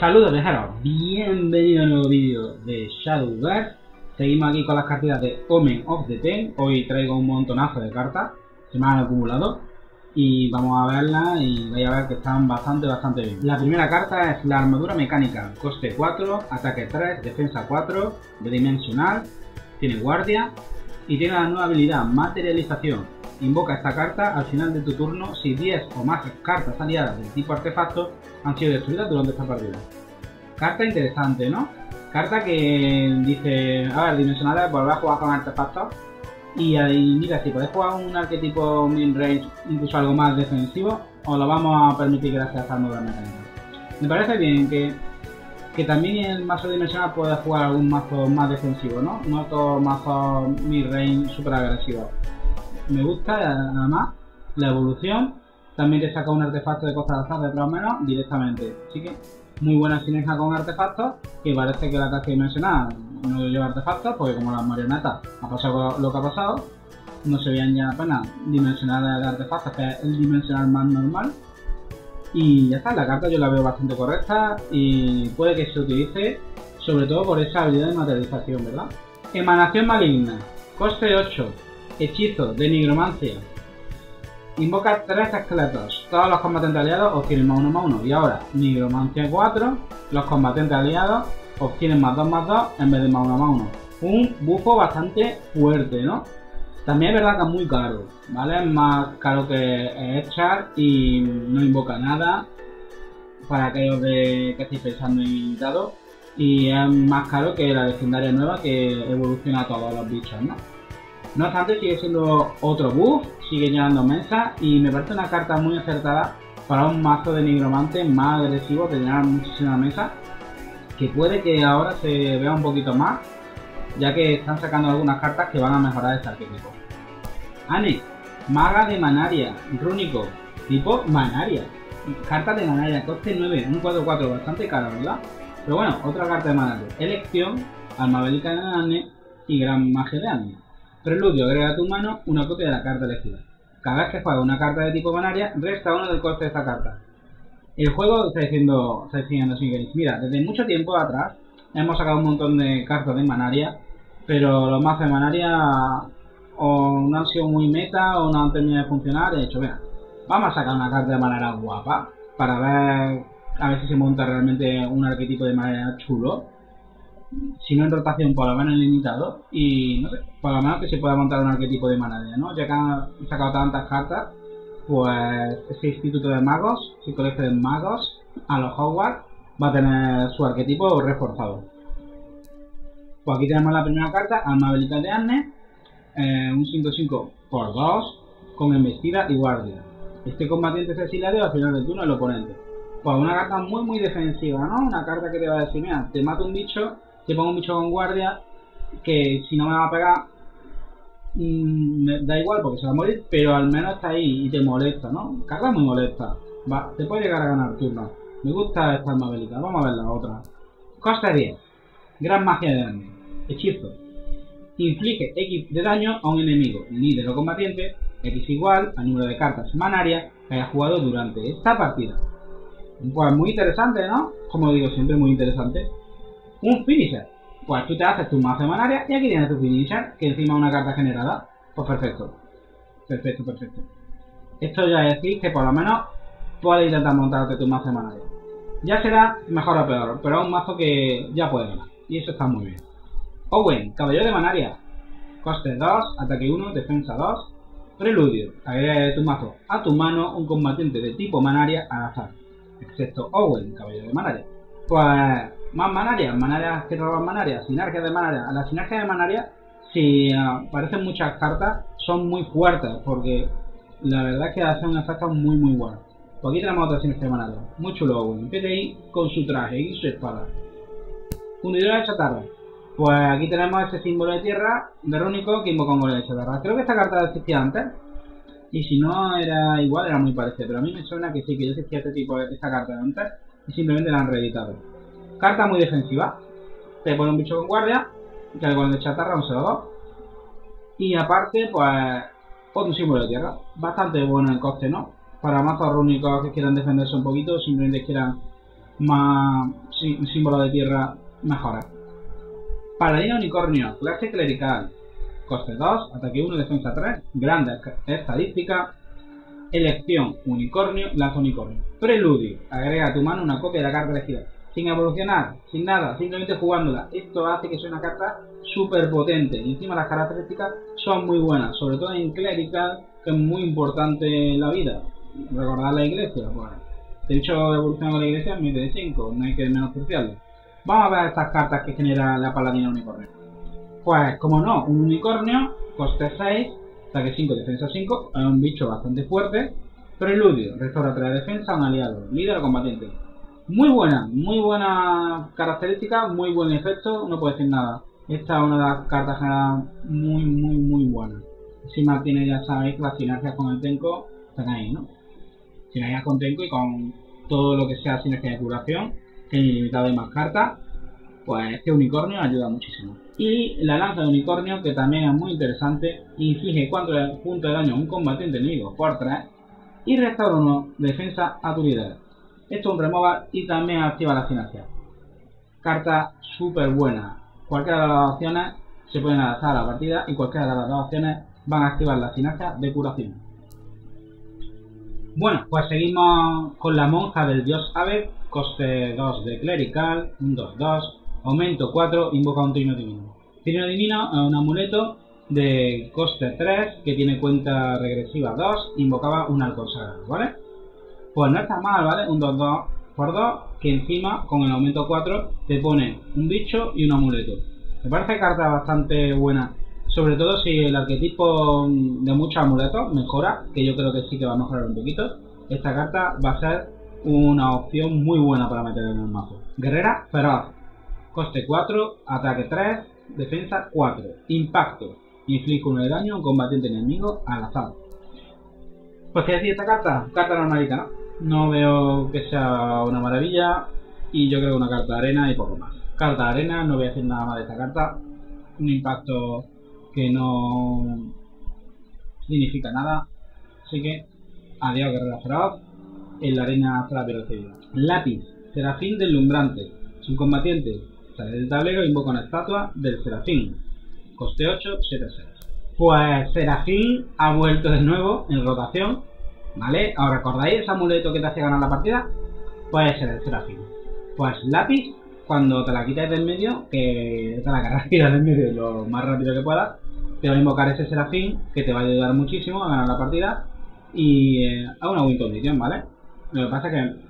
Saludos viajeros, bienvenidos a un nuevo vídeo de Shadowverse. Seguimos aquí con las cartas de Omen of the Ten. Hoy traigo un montonazo de cartas, se me han acumulado, y vamos a verlas y vais a ver que están bastante bien. La primera carta es la armadura mecánica, coste 4, ataque 3, defensa 4, de dimensional, tiene guardia y tiene la nueva habilidad materialización. Invoca esta carta al final de tu turno si 10 o más cartas aliadas del tipo artefacto han sido destruidas durante esta partida. Carta interesante, ¿no? Carta que dice, a ver, dimensionales, volver a jugar con artefactos. Y ahí, mira, si podéis jugar un arquetipo midrange, incluso algo más defensivo, os lo vamos a permitir gracias a esta nueva mecánica. Me parece bien que también el mazo dimensional puede jugar algún mazo más defensivo, ¿no? No todo mazo midrange super agresivo. Me gusta, además, la evolución. También te saca un artefacto de costa de azar de 3 o menos directamente. Así que, muy buena sinergia con artefactos, que parece que la clase dimensional no lleva artefactos, porque como las marionetas ha pasado lo que ha pasado, no se veían ya apenas dimensionales de artefactos, que es el dimensional más normal. Y ya está, la carta yo la veo bastante correcta y puede que se utilice, sobre todo por esa habilidad de materialización, ¿verdad? Emanación maligna, coste 8. Hechizo de Nigromancia. Invoca 3 esqueletos. Todos los combatientes aliados obtienen +1/+1. Y ahora, Nigromancia 4. Los combatientes aliados obtienen +2/+2 en vez de +1/+1. Un bufo bastante fuerte, ¿no? También es verdad que es muy caro, ¿vale? Es más caro que echar y no invoca nada. Para aquellos que estéis pensando en invitados. Y es más caro que la legendaria nueva que evoluciona a todos los bichos, ¿no? No obstante, sigue siendo otro buff, sigue llenando mesa y me parece una carta muy acertada para un mazo de nigromante más agresivo que llena muchísima mesa, que puede que ahora se vea un poquito más, ya que están sacando algunas cartas que van a mejorar este arquetipo. Anne, maga de Manaria, rúnico, tipo Manaria, carta de Manaria, coste 9, un 4/4, bastante caro, ¿verdad? Pero bueno, otra carta de Manaria, elección, alma bélica de Anne y gran magia de Anne. Preludio, agrega a tu mano una copia de la carta elegida. Cada vez que juegas una carta de tipo banaria, resta 1 del coste de esta carta. El juego está diciendo Singles. Mira, desde mucho tiempo atrás hemos sacado un montón de cartas de manaria, pero los mazos de manaria o no han sido muy meta o no han terminado de funcionar. De hecho, mira, vamos a sacar una carta de manaria guapa para ver a ver si se monta realmente un arquetipo de manaria chulo. Si no en rotación, por lo menos en limitado, y no sé, por lo menos que se pueda montar un arquetipo de manaria, ¿no? Ya que han sacado tantas cartas, pues ese instituto de magos, si colegio de magos, a los Hogwarts, va a tener su arquetipo reforzado. Pues aquí tenemos la primera carta, alma bélica de Anne, un 5/5 por 2, con embestida y guardia. Este combatiente se exiliado al final del turno del oponente. Pues una carta muy defensiva, ¿no? Una carta que te va a decir, mira, te mato un bicho, te pongo un bicho con guardia, que si no me va a pegar, me da igual porque se va a morir, pero al menos está ahí y te molesta, ¿no? Carga muy molesta. Va, te puede llegar a ganar turno. Me gusta esta arma bélica. Vamos a ver la otra. Coste 10. Gran magia de daño. Hechizo. Inflige X de daño a un enemigo, líder o combatiente, X igual al número de cartas manarias que haya jugado durante esta partida. Pues muy interesante, ¿no? Como digo siempre, muy interesante. Un finisher, pues tú te haces tu mazo de manaria y aquí tienes tu finisher, que encima es una carta generada, pues perfecto. Esto ya decís que por lo menos puedes intentar montarte tu mazo de manaria. Ya será mejor o peor, pero es un mazo que ya puede ganar, y eso está muy bien. Owen, caballero de manaria, coste 2, ataque 1, defensa 2, preludio, agrega de tu mazo a tu mano un combatiente de tipo manaria al azar, excepto Owen, caballero de manaria. Pues más manarias que roban manarias, sinergias de manarias. Las sinergias de manarias, si aparecen muchas cartas, son muy fuertes, porque la verdad es que hacen un efecto muy bueno. Pues aquí tenemos otra sinergia de manarias, muy chulo, Owen, PTI con su traje y su espada. Fundidora de chatarra, pues aquí tenemos ese símbolo de tierra de rúnico que invoca un gol de chatarra. Creo que esta carta existía antes, y si no era igual, era muy parecida, pero a mí me suena que sí, que ya existía esta carta de antes, y simplemente la han reeditado. Carta muy defensiva, te pone un bicho con guardia, que el gol de chatarra, un 0/2, y aparte, pues, otro símbolo de tierra, bastante bueno el coste, ¿no? Para mazos rúnicos que quieran defenderse un poquito, simplemente quieran más un símbolo de tierra mejora. Paladín unicornio, clase clerical, coste 2, ataque 1, defensa 3, grande estadística, elección unicornio, lanza unicornio. Preludio, agrega a tu mano una copia de la carta elegida, sin evolucionar, sin nada, simplemente jugándola. Esto hace que sea una carta súper potente y encima las características son muy buenas, sobre todo en clerical, que es muy importante en la vida. Recordar la iglesia, bueno, de hecho evolución de la iglesia es 1.5, no hay que menospreciarlo. Vamos a ver estas cartas que genera la paladina unicornio. Pues como no, un unicornio, coste 6, ataque 5, defensa 5, es un bicho bastante fuerte. Preludio, restaura 3 de defensa a un aliado, líder o combatiente. Muy buena característica, muy buen efecto, no puedo decir nada. Esta es una de las cartas generadas muy buena. Encima tiene, ya sabéis, las sinergias con el Tenko, están ahí, ¿no? Sinergias con Tenko y con todo lo que sea sinergia de curación, que es ilimitado de más cartas, pues este unicornio ayuda muchísimo. Y la lanza de unicornio, que también es muy interesante, inflige 4 puntos de daño a un combatiente enemigo por 3 y restaura 1 defensa a tu líder. Esto es un removal y también activa la sinergia. Carta súper buena. Cualquiera de las dos opciones se pueden adaptar a la partida y cualquiera de las dos opciones van a activar la sinergia de curación. Bueno, pues seguimos con la monja del dios Ave, coste 2 de clerical, un 2-2, aumento 4, invoca un trino divino. Trino divino es un amuleto de coste 3 que tiene cuenta regresiva 2, invocaba un alconsagrado, ¿vale? Pues no está mal, ¿vale? Un 2-2 por 2 que encima con el aumento 4 te pone un bicho y un amuleto. Me parece carta bastante buena, sobre todo si el arquetipo de muchos amuletos mejora, que yo creo que sí que va a mejorar un poquito. Esta carta va a ser una opción muy buena para meter en el mazo. Guerrera feroz, coste 4, ataque 3, defensa 4, impacto, inflige 1 de daño a un combatiente enemigo al azar. Pues qué decir, esta carta, carta normalita, ¿no? No veo que sea una maravilla y yo creo que una carta de arena y poco más. Carta de arena, no voy a decir nada más de esta carta. Un impacto que no significa nada. Así que, adiós guerrera feroz. En la arena hasta la velocidad. Lápiz, serafín deslumbrante. Si un combatiente sale del tablero, invoca una estatua del serafín. Coste 8, 7, 6. Pues serafín ha vuelto de nuevo en rotación. ¿Vale? ¿Os recordáis ese amuleto que te hace ganar la partida? Puede ser el serafín. Pues lápiz, cuando te la quitas del medio, que te la querrás tirar del medio lo más rápido que puedas, te va a invocar ese serafín que te va a ayudar muchísimo a ganar la partida y a una win condición, ¿vale? Lo que pasa es que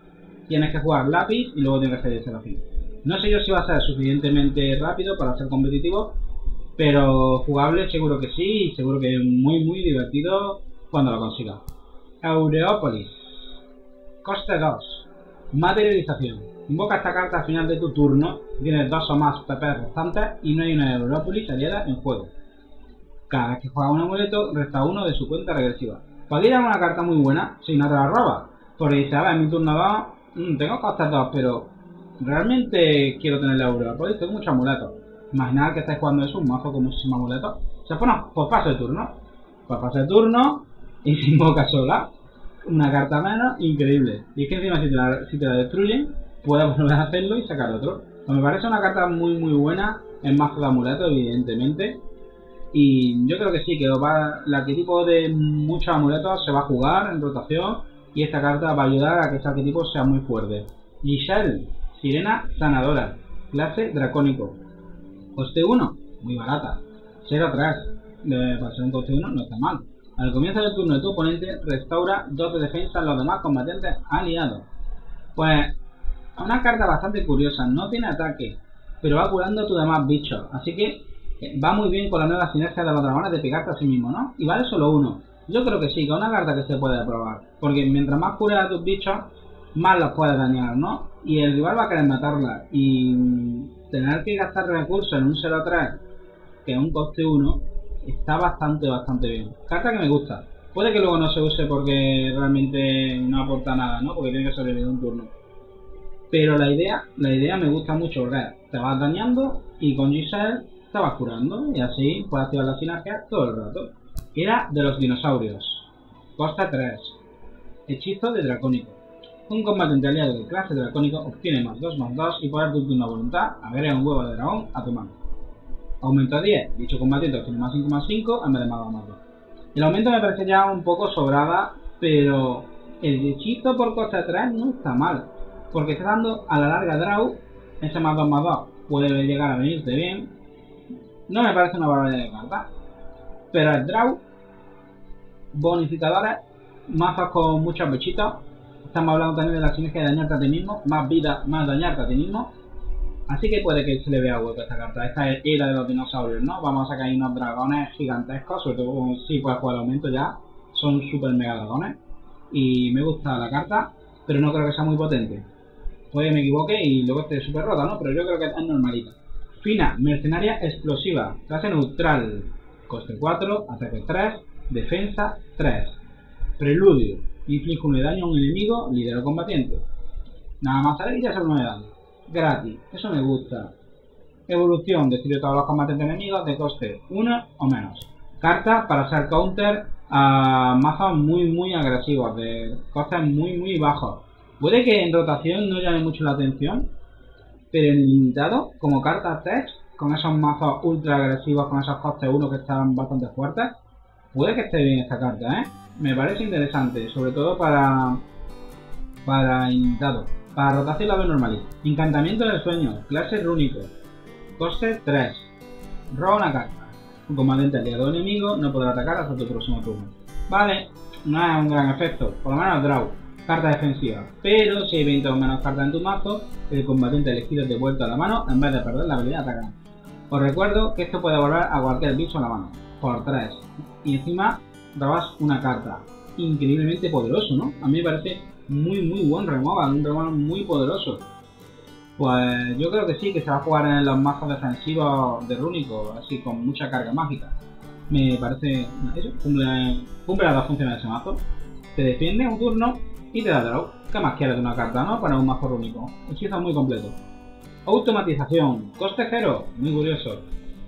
tienes que jugar lápiz y luego tienes que hacer el serafín. No sé yo si va a ser suficientemente rápido para ser competitivo, pero jugable seguro que sí y seguro que es muy divertido cuando lo consigas. Aureópolis, coste 2, materialización, invoca esta carta al final de tu turno, tienes 2 o más PP restantes y no hay una Aureópolis aliada en juego. Cada vez que juega un amuleto, resta 1 de su cuenta regresiva. Podría una carta muy buena si no te la roba, porque dice, a ver, en mi turno 2 tengo costes 2, pero realmente quiero tener la Aureópolis, tengo muchos amuletos. Imaginad que estáis jugando eso, un mazo con muchísimos amuletos, se pone por paso de turno, por paso de turno. Y se invoca sola, una carta menos, increíble. Y es que encima si te la destruyen, puedes volver a hacerlo y sacar otro. Pues me parece una carta muy buena, en mazo de amuleto, evidentemente. Y yo creo que sí, que el arquetipo de muchos amuletos se va a jugar en rotación. Y esta carta va a ayudar a que ese arquetipo sea muy fuerte. Giselle, sirena sanadora, clase dracónico. Coste 1, muy barata. 0-3, para ser un coste 1 no está mal. Al comienzo del turno de tu oponente, restaura 2 de defensa a los demás combatientes aliados. Pues, una carta bastante curiosa, no tiene ataque, pero va curando a tus demás bichos. Así que va muy bien con la nueva sinergia de los dragones de pegarte a sí mismo, ¿no? Y vale solo 1. Yo creo que sí, que es una carta que se puede probar. Porque mientras más cures a tus bichos, más los puedes dañar, ¿no? Y el rival va a querer matarla. Y tener que gastar recursos en un 0-3, que es un coste 1, está bastante bien. Carta que me gusta. Puede que luego no se use porque realmente no aporta nada, ¿no? Porque tiene que sobrevivir un turno. Pero la idea me gusta mucho, ¿verdad? Te vas dañando y con Giselle te vas curando. Y así puedes activar la sinergia todo el rato. Era de los dinosaurios. Costa 3. Hechizo de dracónico. Un combatiente aliado de clase dracónico obtiene +2/+2 y por arte de una voluntad agrega un huevo de dragón a tu mano. Aumenta 10, dicho combatiente obtiene +5/+5 en vez de +2/+2. El aumento me parece ya un poco sobrada, pero el hechizo por coste atrás no está mal, porque está dando a la larga draw, ese +2/+2 puede llegar a venirte bien. No me parece una barbaridad de carta, pero el draw, bonificadores, mazas con muchos bichitos. Estamos hablando también de la sinergia de dañarte a ti mismo, más vida, más dañarte a ti mismo. Así que puede que se le vea hueco a esta carta. Esta es era de los dinosaurios, ¿no? Vamos a sacar unos dragones gigantescos, sobre todo si puedes jugar al aumento ya. Son super mega dragones. Y me gusta la carta, pero no creo que sea muy potente. Puede que me equivoque y luego esté super rota, ¿no? Pero yo creo que es normalita. Fina, mercenaria explosiva, clase neutral. Coste 4, ataque 3, defensa 3. Preludio. Inflige 1 de daño a un enemigo, líder o combatiente. Nada más salir ya solo 1 de daño. Gratis, eso me gusta. Evolución, destruye todos los combatientes enemigos de coste 1 o menos. Carta para hacer counter a mazas muy agresivas, de costes muy bajos. Puede que en rotación no llame mucho la atención, pero en limitado, como carta text, con esos mazos ultra agresivos, con esos costes 1 que están bastante fuertes, puede que esté bien esta carta, ¿eh? Me parece interesante, sobre todo para invitado. Para rotación la veo normalita. Encantamiento del sueño, clase rúnico, coste 3. Roba una carta. Un combatiente aliado enemigo no podrá atacar hasta tu próximo turno. Vale, no es un gran efecto, por lo menos draw, carta defensiva. Pero si hay 20 o menos cartas en tu mazo, el combatiente elegido es devuelto a la mano en vez de perder la habilidad de atacar. Os recuerdo que esto puede volver a cualquier bicho a la mano, por 3. Y encima robas una carta. Increíblemente poderoso, ¿no? A mí me parece muy buen removal, un removal muy poderoso. Pues yo creo que sí, que se va a jugar en los mazos defensivos de rúnico, así con mucha carga mágica. Me parece... eso, cumple las dos funciones de ese mazo. Te defiende un turno y te da draw. ¿Qué más quieres de una carta, no? Para un mazo rúnico. Hechizo muy completo. Automatización, coste 0, muy curioso.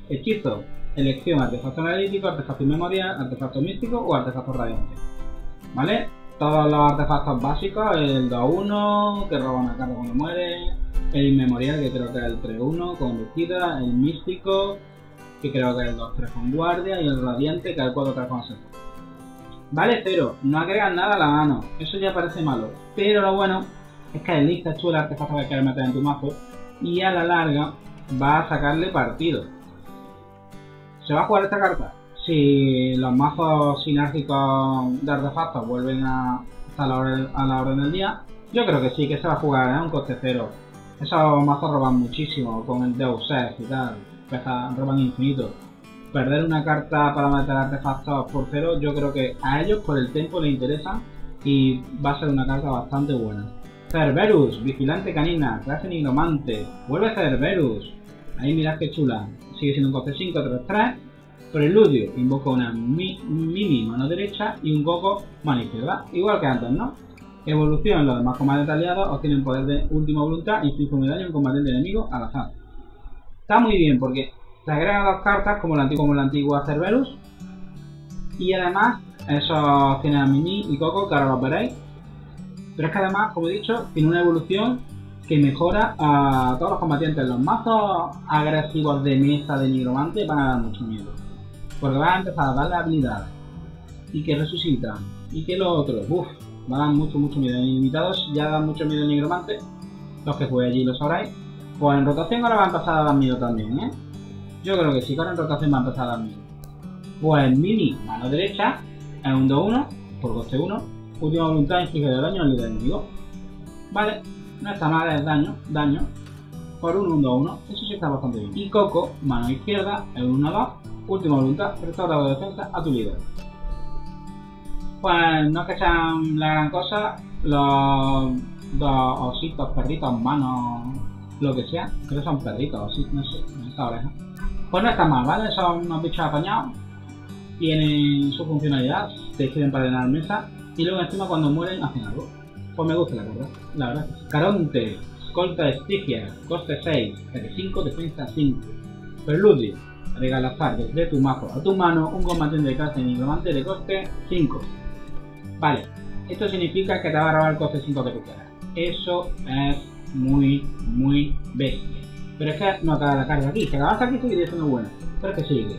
Hechizo. Elección artefacto analítico, artefacto inmemorial, artefacto místico o artefacto radiante. ¿Vale? Todos los artefactos básicos, el 2-1, que roba una carta cuando muere, el inmemorial, que creo que es el 3-1 con vestida, el místico, que creo que es el 2-3 con guardia, y el radiante, que es el 4-3 con seco. Vale, 0, no agregan nada a la mano, eso ya parece malo, pero lo bueno es que listas tú el artefacto que quieres meter en tu mazo y a la larga va a sacarle partido. ¿Se va a jugar esta carta? Si los mazos sinérgicos de artefactos vuelven a estar a la orden del día, yo creo que sí, que se va a jugar, ¿eh? Un coste 0. Esos mazos roban muchísimo, con el Deus Ex y tal, roban infinito. Perder una carta para meter artefactos por 0, yo creo que a ellos por el tiempo les interesa y va a ser una carta bastante buena. Cerberus, vigilante canina, clase nigromante, vuelve Cerberus. Ahí mirad que chula. Sigue siendo un coste 5, 3, 3. Preludio, invoca una mini mano derecha y un coco mano izquierda. Igual que antes, ¿no? Evolución, los demás combatientes aliados obtienen poder de última voluntad y inflige 1 de daño a un combatiente enemigo al azar. Está muy bien porque te agregan dos cartas como la antigua Cerberus. Y además, esos tienen a mini y coco, que ahora los veréis. Pero es que además, como he dicho, tiene una evolución que mejora a todos los combatientes. Los mazos agresivos de mesa de nigromante van a dar mucho miedo, porque van a empezar a darle habilidades y que resucitan y que los otros, uff, van a dar mucho miedo. Invitados ya dan mucho miedo el nigromante, los que juguéis allí lo sabráis. Pues en rotación ahora va a empezar a dar miedo también, ¿eh? Yo creo que sí, ahora en rotación va a empezar a dar miedo. Pues mini mano derecha es un 2-1 por coste 1, última voluntad inflige de daño al líder enemigo. Vale. No está mal, es daño, por un 1-1, eso sí está bastante bien. Y coco, mano izquierda, el 1-2, última voluntad, restaura la defensa a tu líder. Pues no es que sean la gran cosa, los dos ositos, perritos, manos, lo que sea, creo que son perritos, ositos, no sé, en esta oreja. Pues no está mal, ¿vale? Son unos bichos apañados, tienen su funcionalidad, te sirven para llenar mesa, y luego encima cuando mueren hacen algo. Pues me gusta la verdad. Caronte, escolta de estigia, coste 6, ataque 5, defensa 5. Preludio, regala azar desde tu mazo a tu mano un combatiente de clase nigromante de coste 5. Vale, esto significa que te va a robar el coste 5 que tú quieras. Eso es muy, muy bestia. Pero es que no acaba la carga aquí. Si acabas aquí, seguiría siendo buena. Pero que sigue.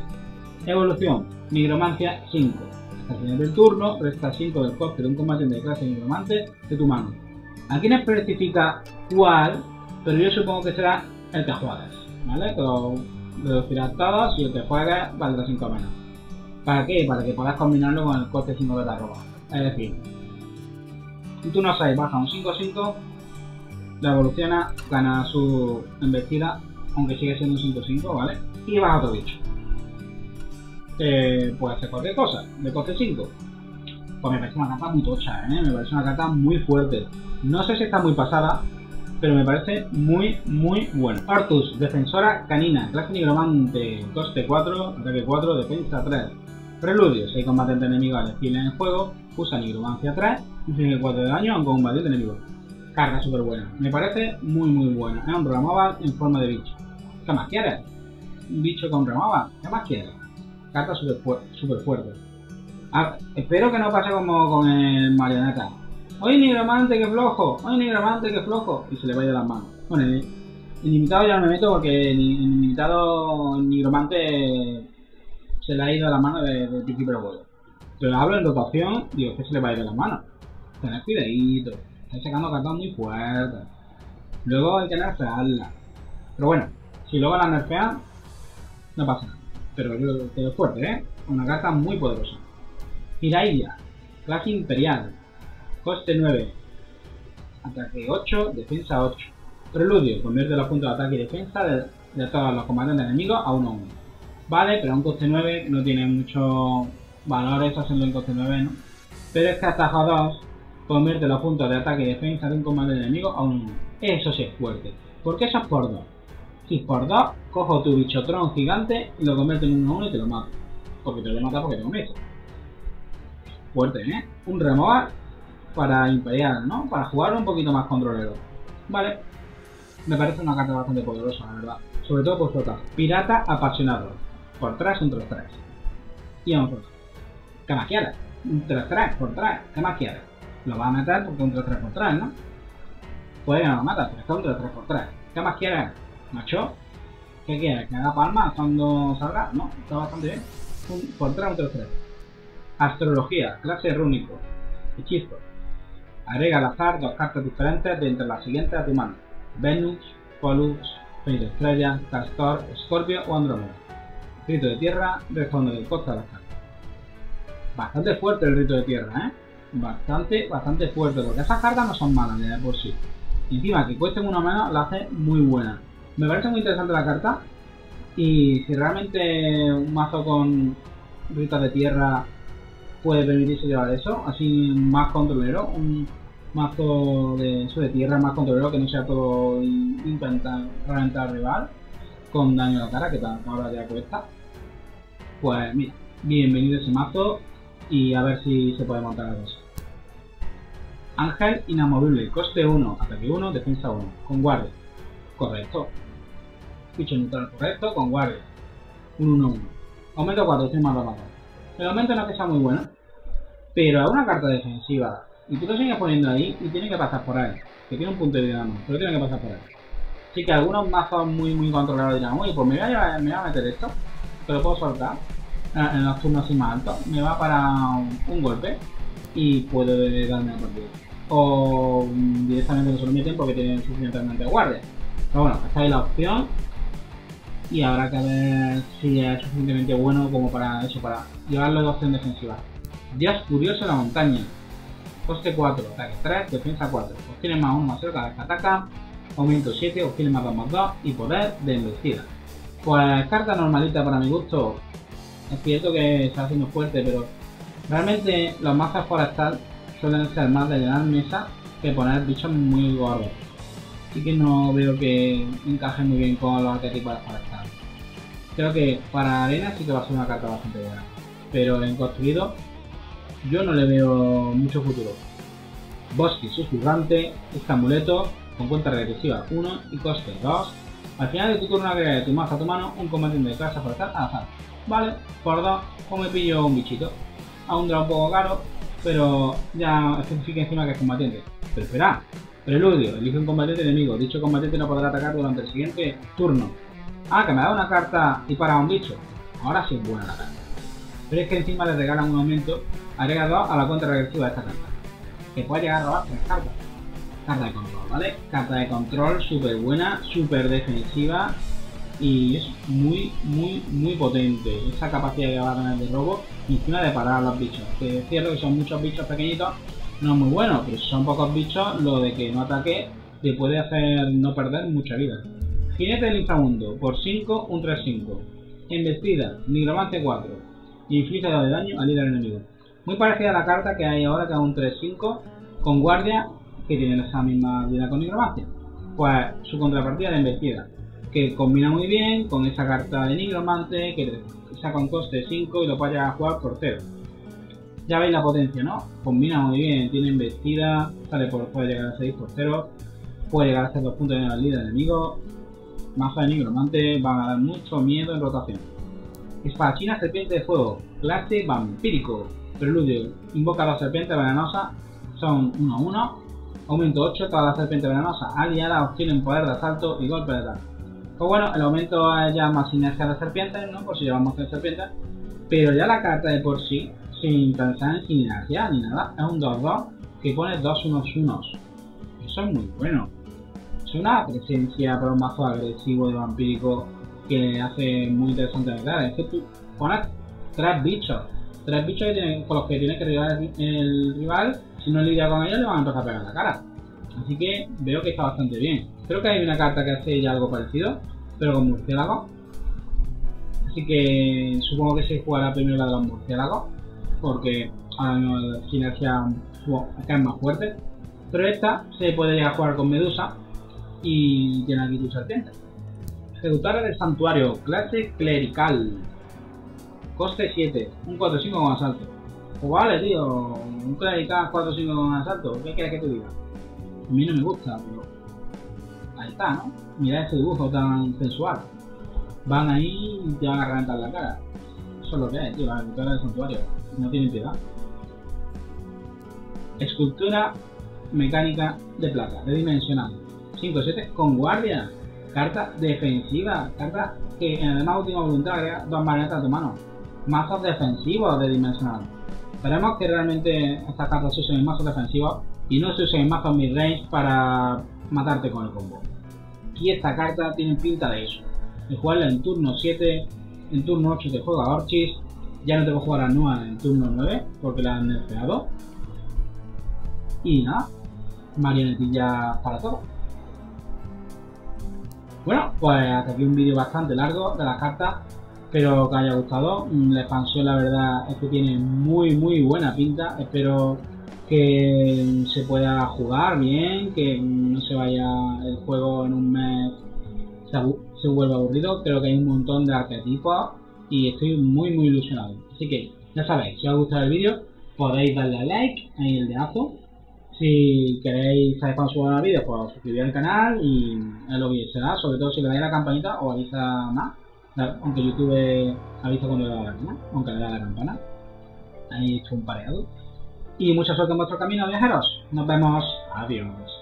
Evolución. Nigromancia 5. Hasta el final del turno, resta 5 del coste de un combatiente de clase nigromante de tu mano. Aquí no especifica cuál, pero yo supongo que será el que juegas, ¿vale? Lo deducirás todos y el que juegas valdrá 5 menos. ¿Para qué? Para que puedas combinarlo con el coste 5 de la ropa. Es decir, si tú no sabes, baja un 5-5, la evoluciona, gana su embestida, aunque sigue siendo un 5-5, ¿vale? Y baja otro bicho. Puede hacer cualquier cosa, de coste 5. Pues me parece una carta muy tocha, ¿eh? Me parece una carta muy fuerte. No sé si está muy pasada, pero me parece muy, muy bueno. Orchis, defensora canina, clase nigromante, coste 4, ataque 4, defensa 3. Preludio, si hay combatiente enemigo al desfile en el juego, usa nigromancia 3, inflige 4 de daño a un combatiente enemigo. Carga súper buena, me parece muy, muy buena. Es un removal en forma de bicho. ¿Qué más quieres? Un bicho con removal, ¿qué más quieres? Carta súper fuerte. Ah, espero que no pase como con el marioneta. ¡Oye, nigromante, que flojo! ¡Oye, nigromante, que flojo! Y se le va de las manos. Bueno, en limitado ya no me meto porque en limitado el nigromante se le ha ido a la mano de Piqui Pero Bueno. Pero hablo en rotación, digo que se le va a ir de las manos. Tened cuidadito. Está sacando cartas muy fuertes. Luego hay que nerfearla. Pero bueno, si luego la nerfean, no pasa nada. Pero yo creo que es fuerte, ¿eh? Una carta muy poderosa. Jiraiya, clase imperial. Coste 9. Ataque 8, defensa 8. Preludio, convierte los puntos de ataque y defensa de todos los comandantes enemigos a 1-1. Vale, pero un coste 9 no tiene mucho valor eso haciendo un coste 9, ¿no? Pero es que ataja 2, convierte los puntos de ataque y defensa de un comandante enemigo a 1-1. Eso sí es fuerte. Porque eso es por 2. Si es por 2, cojo tu bichotrón gigante y lo convierto en 1-1 y te lo mato. Porque te lo voy a matar porque tengo miedo. Fuerte, ¿eh? Un removal para imperial, ¿no? Para jugar un poquito más controlero. Vale. Me parece una carta bastante poderosa, la verdad. Sobre todo por su ataque. Pirata apasionado. Por 3, un 3-3. Y vamos por eso. ¿Qué más quieres? Un 3-3 por 3. ¿Qué más quieres? Lo vas a matar porque un 3-3 por 3, ¿no? Puede que no lo matas, pero está un 3-3 por 3. ¿Qué más quieres, macho? ¿Qué quieres? ¿Que haga palmas cuando salga? No, está bastante bien. Un, por 3, un 3-3. Astrología, clase rúnico. Hechizo. Agrega al azar 2 cartas diferentes de entre las siguientes a tu mano. Venus, Polux, Fénix Estrella, Castor, Escorpio o Andrómeda. Rito de tierra, responde del costo de las cartas. Bastante fuerte el rito de tierra, ¿eh? Bastante fuerte, porque esas cartas no son malas de por sí. Encima que cuesten una mano la hace muy buena. Me parece muy interesante la carta. Y si realmente un mazo con ritos de tierra puede permitirse llevar eso, así más controlero, un mazo de eso de tierra más controlero que no sea todo intentar reventar al rival con daño a la cara, que ahora ya cuesta. Pues mira, bienvenido a ese mazo y a ver si se puede montar algo. Ángel inamovible, coste 1, ataque 1, defensa 1, con guardia. Correcto. Ficho neutral correcto, con guardia. Un 1-1. Aumento 4, estoy más rápido. El aumento no es que sea muy bueno, pero es una carta defensiva. Y tú lo sigues poniendo ahí y tiene que pasar por ahí. Que tiene un punto de vida nada más, pero tiene que pasar por ahí. Así que algunos mazos muy, muy controlados dirán, uy, pues me voy a meter esto, pero puedo soltar en los turnos así más altos. Me va para un golpe y puedo darme a partir. O directamente no se lo meten porque tienen suficientemente guardia. Pero bueno, esta es la opción. Y habrá que ver si es suficientemente bueno como para eso, para llevarlo a la opción defensiva. Dios Furioso en la montaña. Coste 4, ataque 3, defensa 4. Obtiene más 1, más 0 cada vez que ataca. Aumento 7, obtiene más 2, más 2. Y poder de embestida. Pues carta normalita para mi gusto. Es cierto que está haciendo fuerte, pero realmente los mazos forestales suelen ser más de llenar mesa que poner bichos muy gordos. Así que no veo que encaje muy bien con los arquetipos forestales. Creo que para arena sí que va a ser una carta bastante buena, pero en construido yo no le veo mucho futuro. Bosque susurrante, este amuleto con cuenta regresiva 1 y coste 2. Al final de tu turno agrega de tu mazo a tu mano un combatiente de clase forestal al azar. Vale, por 2, o me pillo un bichito. Aún da un poco caro, pero ya especifica encima que es combatiente. Pero espera, Preludio. Elige un combatiente enemigo. Dicho combatiente no podrá atacar durante el siguiente turno. Ah, que me da una carta y para un bicho. Ahora sí es buena la carta. Pero es que encima le regalan un aumento agregado a la cuenta regresiva de esta carta. Que puede llegar a robar 3 cartas. Carta de control, ¿vale? Carta de control súper buena, súper defensiva. Y es muy potente esa capacidad que va a tener de robo y encima de parar a los bichos. Que es cierto que son muchos bichos pequeñitos, no es muy bueno, pero si son pocos bichos, lo de que no ataque te puede hacer no perder mucha vida. Jinete del inframundo, por 5, un 3-5. Embestida, Nigromante 4. Inflige 2 de daño al líder enemigo. Muy parecida a la carta que hay ahora, que es un 3-5, con guardia, que tiene esa misma habilidad con Nigromante. Pues su contrapartida de embestida, que combina muy bien con esa carta de Nigromante, que saca un coste 5 y lo vaya a jugar por 0. Ya veis la potencia, ¿no? Combina muy bien, tiene embestida, sale por, puede llegar a 6 por 0, puede llegar a hacer 2 puntos de daño al líder enemigo. Maza de Nigromante van a dar mucho miedo en rotación. Espadachina serpiente de fuego, clase vampírico, preludio, invoca a 2 serpientes venenosas, son 1-1, aumento 8, todas las serpientes venenosas aliadas obtienen poder de asalto y golpe de ataque. Pues bueno, el aumento es ya más sinergia de serpientes, ¿no? Por si llevamos 3 serpientes. Pero ya la carta de por sí, sin pensar en sinergia ni nada, es un 2-2 que pone 2-1-1. Eso es muy bueno. Es una presencia para un mazo agresivo de vampírico que hace muy interesante la cara. Es que tú pones 3 bichos. 3 bichos con los que tienes que rival el rival. Si no lidia con ellos, le van a empezar a pegar la cara. Así que veo que está bastante bien. Creo que hay una carta que hace ya algo parecido, pero con murciélagos. Así que supongo que se jugará primero la de los murciélagos, porque ahora mismo la sinergia acá es más fuerte. Pero esta se puede llegar a jugar con medusa y tiene aquí tu serpiente. Seductora del santuario, clase clerical. Coste 7, un 4-5 con asalto. Pues vale, tío, un clerical 4-5 con asalto, ¿qué quieres que te diga? A mí no me gusta, pero ahí está, ¿no? Mirad ese dibujo tan sensual. Van ahí y te van a reventar la cara. Eso es lo que hay, tío, la escultura del santuario. No tiene piedad. Escultura mecánica de plata, de dimensional. 5-7 con guardia. Carta defensiva. Carta que en además última voluntad agrega 2 marionetas a tu mano. Mazos defensivos de dimensional. Esperemos que realmente estas cartas se usen en mazos defensivos y no se usen en mazos midrange para matarte con el combo. Y esta carta tiene pinta de eso, de jugarla en turno 7, en turno 8 te juega Orchis, ya no te voy a jugar a Nua en turno 9 porque la han nerfeado. Y nada, marionetillas para todo. Bueno, pues hasta aquí un vídeo bastante largo de las cartas, espero que os haya gustado. La expansión la verdad es que tiene muy buena pinta, espero que se pueda jugar bien, que no se vaya el juego en un mes, se vuelve aburrido. Creo que hay un montón de arquetipos y estoy muy ilusionado. Así que ya sabéis, si os ha gustado el vídeo podéis darle a like, ahí el dedazo. Si queréis saber cuando subo los vídeos, pues suscribiros al canal y lo que será, sobre todo si le dais a la campanita os avisa más, aunque YouTube avisa cuando le da la campana, aunque le da la campana, ahí he hecho un pareado. Y mucha suerte en vuestro camino, viajeros. Nos vemos. Adiós.